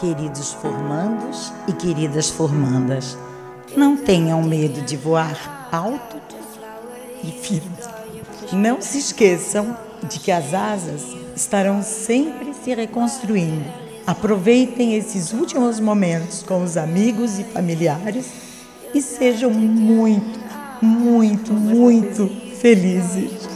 Queridos formandos e queridas formandas, não tenham medo de voar alto e firme. Não se esqueçam de que as asas estarão sempre se reconstruindo. Aproveitem esses últimos momentos com os amigos e familiares e sejam muito, muito, muito felizes.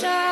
Show.